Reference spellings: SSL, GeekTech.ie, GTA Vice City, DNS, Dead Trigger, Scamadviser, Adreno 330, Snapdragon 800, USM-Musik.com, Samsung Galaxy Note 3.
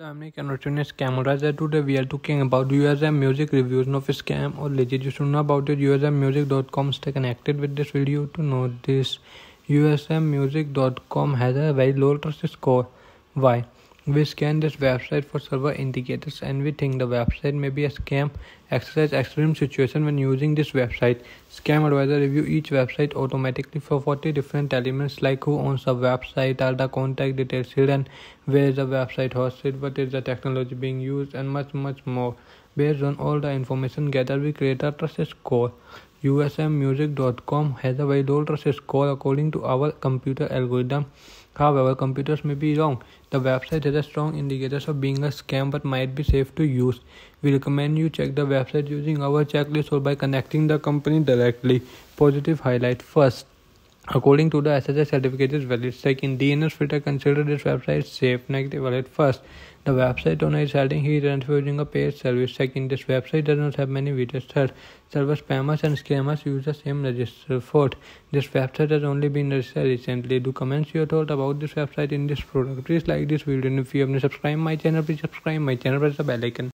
Dominic and Rotune Scamadviser. Today we are talking about USM Music reviews, no scam or legit. You should know about it. USM-Musik.com. Stay connected with this video to know this. USM-Musik.com has a very low trust score. Why? We scan this website for server indicators and we think the website may be a scam. Exercise extreme situation when using this website. Scamadviser review each website automatically for 40 different elements like who owns the website, are the contact details hidden, where is the website hosted, what is the technology being used, and much more. Based on all the information gathered, we create a trust score. USM-Musik.com has a very low trust score according to our computer algorithm. However, computers may be wrong. The website has a strong indicators of being a scam but might be safe to use. We recommend you check the website using our checklist or by connecting the company directly. Positive highlight first. According to the SSL certificate is valid. Second, DNS filter consider this website safe. Negative valid first. The website owner is citing he is using a paid service. Second, this website does not have many visitors. Third, server spammers and scammers use the same register. Fourth, this website has only been registered recently. Do comment your thought about this website in this product. Please like this video, and if you haven't subscribed my channel, press the bell icon.